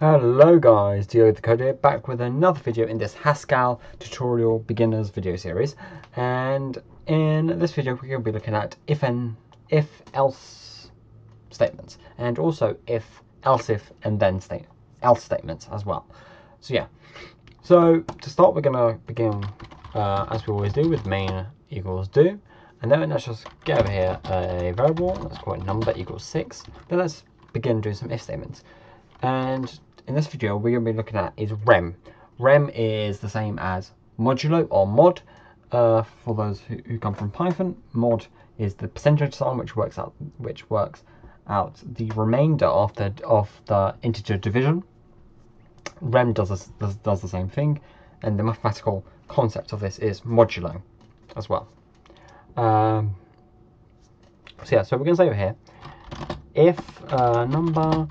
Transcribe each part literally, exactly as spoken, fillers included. Hello guys, Diogo the Coder back with another video in this Haskell tutorial beginners video series, and in this video we're going to be looking at if and if else statements, and also if else if and then state else statements as well. So yeah, so to start we're going to begin uh, as we always do with main equals do, and then let's just get over here a variable, let's call it number equals six. Then let's begin doing some if statements. And in this video we're going to be looking at is rem. Rem is the same as modulo or mod uh, for those who, who come from Python. Mod is the percentage sign which works out which works out the remainder of the of the integer division. Rem does this, does, does the same thing, and the mathematical concept of this is modulo as well. Um, so yeah, so we're going to say over here if uh, number.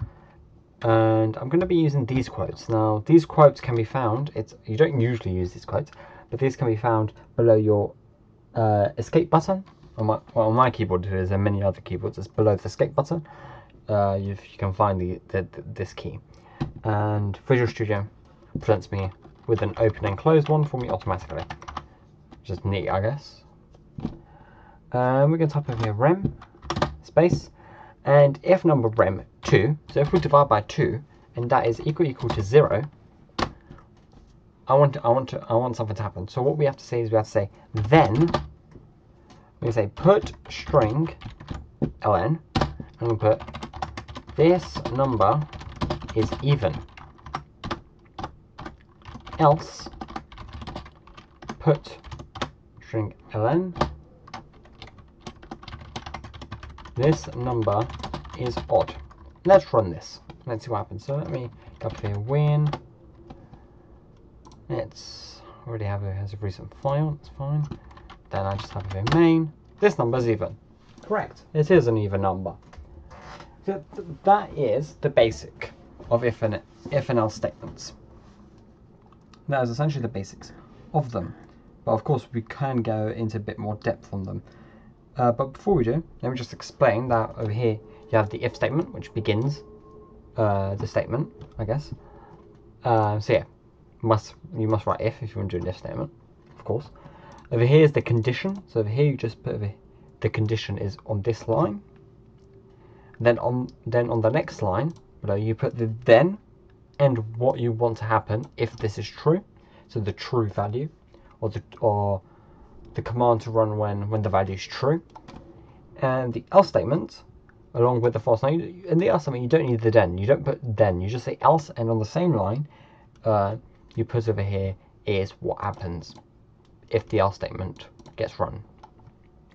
And I'm going to be using these quotes. Now, these quotes can be found, it's you don't usually use these quotes, but these can be found below your uh, escape button. On my, well, on my keyboard it is, and many other keyboards, it's below the escape button. Uh, if you can find the, the, the this key. And Visual Studio presents me with an open and closed one for me automatically. Just neat, I guess. Um, we're going to type over here rem, space, and if number rem two, so if we divide by two and that is equal equal to zero, I want to, I want to, I want something to happen. So what we have to say is we have to say then we say put string ln, and we put this number is even, else put string ln this number is odd. Let's run this. Let's see what happens. So let me go up here, win. Let's already have it as a recent file, that's fine. Then I just have it in main. This number is even. Correct. It is an even number. So th that is the basic of if and if and else statements. That is essentially the basics of them. But of course we can go into a bit more depth on them. Uh, but before we do, let me just explain that over here you have the if statement, which begins uh, the statement, I guess. Uh, so yeah, must you must write if if you want to do an if statement, of course. Over here is the condition, so over here you just put over, the condition is on this line. Then on then on the next line, below you put the then and what you want to happen if this is true, so the true value, or the or the command to run when when the value is true, and the else statement along with the false. Now you, in the else statement you don't need the then, you don't put then, you just say else, and on the same line uh, you put over here is what happens if the else statement gets run.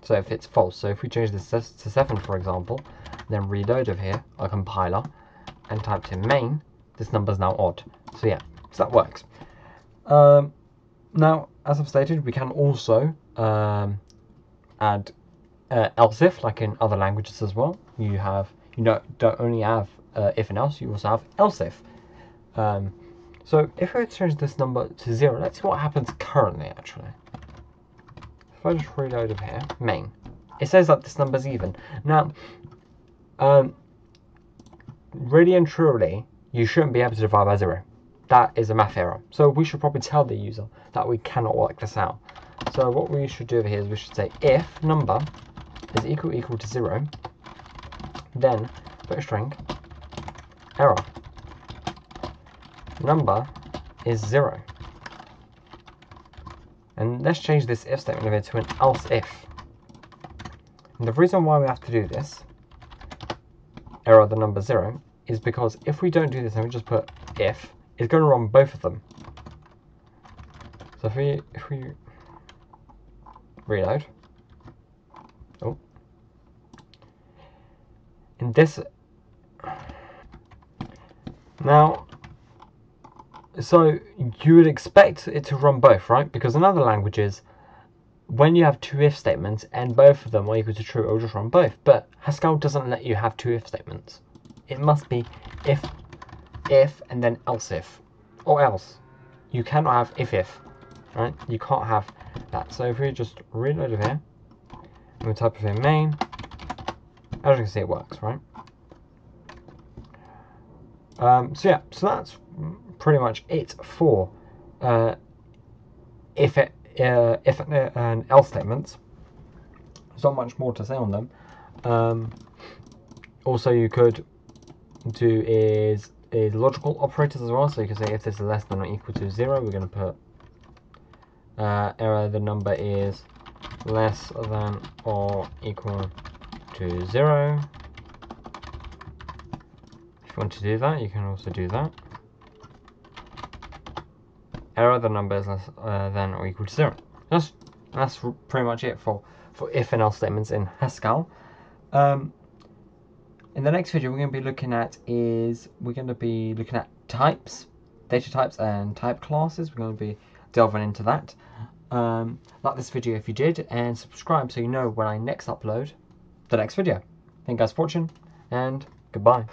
So if it's false, so if we change this to seven for example, then reload over here our compiler and type in main, this number is now odd. So yeah, so that works. Um, now as I've stated, we can also um, add uh, else if, like in other languages as well. You have you know don't only have uh, if and else, you also have else if. Um, so if we change this number to zero, let's see what happens currently. Actually, if I just reload over here, main, it says that this number is even. Now, um, really and truly, you shouldn't be able to divide by zero. That is a math error. So we should probably tell the user that we cannot work this out. So what we should do over here is we should say if number is equal equal to zero, then put a string error. Number is zero. And let's change this if statement over here to an else if. And the reason why we have to do this, error the number zero, is because if we don't do this and we just put if, it's going to run both of them. So if we if we reload, oh, in this now, so you would expect it to run both, right? Because in other languages, when you have two if statements and both of them are equal to true, it will just run both. But Haskell doesn't let you have two if statements. It must be if. if and then else if, or else you cannot have if if, right? You can't have that. So if we just reload over here and we type in main, as you can see it works, right? Um, so yeah, so that's pretty much it for uh, if it uh, if and else statements. There's not much more to say on them. Um, also, you could do is is logical operators as well. So you can say if this is less than or equal to zero, we're going to put uh, error the number is less than or equal to zero. If you want to do that, you can also do that. Error the number is less uh, than or equal to zero. That's that's pretty much it for for if and else statements in Haskell. Um, in the next video, we're going to be looking at is we're going to be looking at types, data types, and type classes. We're going to be delving into that. Um, like this video if you did, and subscribe so you know when I next upload the next video. Thank you guys for watching, and goodbye.